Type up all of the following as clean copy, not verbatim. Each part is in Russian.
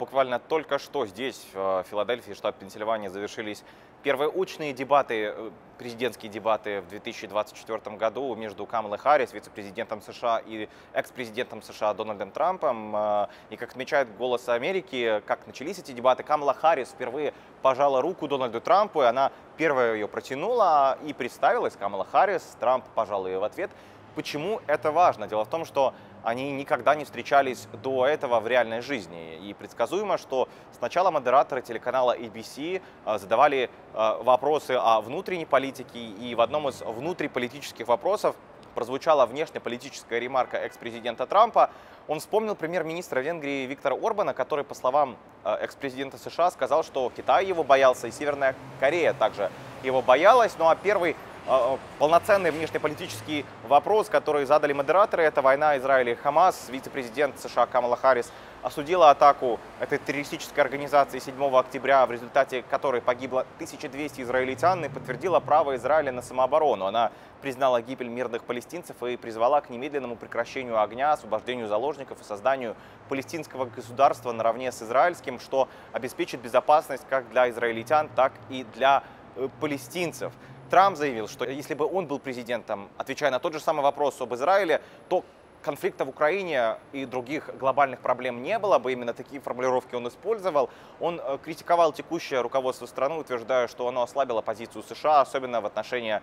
Буквально только что здесь, в Филадельфии, штат Пенсильвания, завершились первые очные дебаты, президентские дебаты в 2024 году между Камалой Харрис, вице-президентом США, и экс-президентом США Дональдом Трампом. И, как отмечает «Голос Америки», как начались эти дебаты, Камала Харрис впервые пожала руку Дональду Трампу, и она первая ее протянула и представилась, Камала Харрис. Трамп пожал ее в ответ. Почему это важно? Дело в том, что они никогда не встречались до этого в реальной жизни. И предсказуемо, что сначала модераторы телеканала ABC задавали вопросы о внутренней политике, и в одном из внутриполитических вопросов прозвучала внешнеполитическая ремарка экс-президента Трампа. Он вспомнил премьер-министра Венгрии Виктора Орбана, который, по словам экс-президента США, сказал, что Китай его боялся, и Северная Корея также его боялась. Ну а первый полноценный внешнеполитический вопрос, который задали модераторы, это война Израиля и Хамас. Вице-президент США Камала Харрис осудила атаку этой террористической организации 7 октября, в результате которой погибло 1200 израильтян, и подтвердила право Израиля на самооборону. Она признала гибель мирных палестинцев и призвала к немедленному прекращению огня, освобождению заложников и созданию палестинского государства наравне с израильским, что обеспечит безопасность как для израильтян, так и для палестинцев. Трамп заявил, что если бы он был президентом, отвечая на тот же самый вопрос об Израиле, то конфликта в Украине и других глобальных проблем не было бы. Именно такие формулировки он использовал. Он критиковал текущее руководство страны, утверждая, что оно ослабило позицию США, особенно в отношении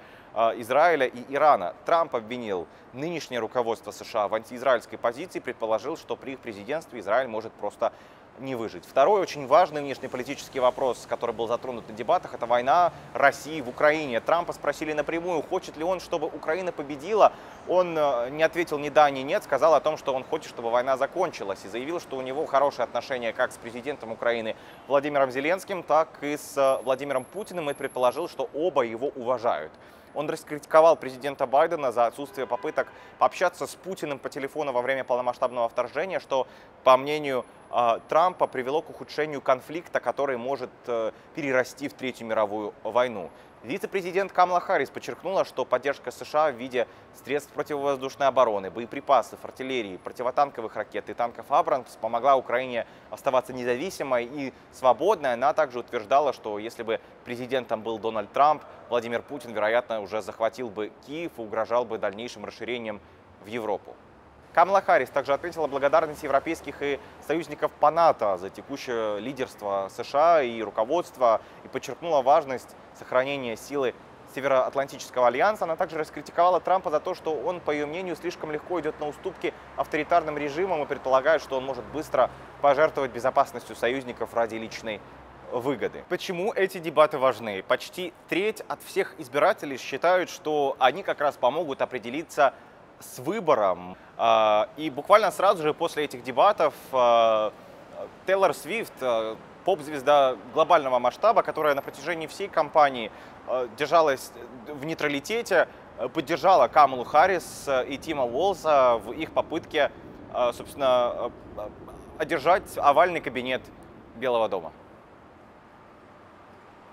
Израиля и Ирана. Трамп обвинил нынешнее руководство США в антиизраильской позиции, предположил, что при их президентстве Израиль может просто не выжить. Второй очень важный внешнеполитический вопрос, который был затронут на дебатах, это война России в Украине. Трампа спросили напрямую, хочет ли он, чтобы Украина победила. Он не ответил ни да, ни нет, сказал о том, что он хочет, чтобы война закончилась, и заявил, что у него хорошие отношения как с президентом Украины Владимиром Зеленским, так и с Владимиром Путиным, и предположил, что оба его уважают. Он раскритиковал президента Байдена за отсутствие попыток пообщаться с Путиным по телефону во время полномасштабного вторжения, что, по мнению Трампа, привело к ухудшению конфликта, который может перерасти в Третью мировую войну. Вице-президент Камала Харрис подчеркнула, что поддержка США в виде средств противовоздушной обороны, боеприпасов, артиллерии, противотанковых ракет и танков «Абрамс» помогла Украине оставаться независимой и свободной. Она также утверждала, что если бы президентом был Дональд Трамп, Владимир Путин, вероятно, уже захватил бы Киев и угрожал бы дальнейшим расширением в Европу. Камала Харрис также отметила благодарность европейских и союзников по НАТО за текущее лидерство США и руководство, и подчеркнула важность сохранения силы Североатлантического альянса. Она также раскритиковала Трампа за то, что он, по ее мнению, слишком легко идет на уступки авторитарным режимам и предполагает, что он может быстро пожертвовать безопасностью союзников ради личной выгоды. Почему эти дебаты важны? Почти треть от всех избирателей считают, что они как раз помогут определиться с выбором. И буквально сразу же после этих дебатов Тейлор Свифт, поп-звезда глобального масштаба, которая на протяжении всей кампании держалась в нейтралитете, поддержала Камалу Харрис и Тима Уолса в их попытке, собственно, одержать овальный кабинет Белого дома.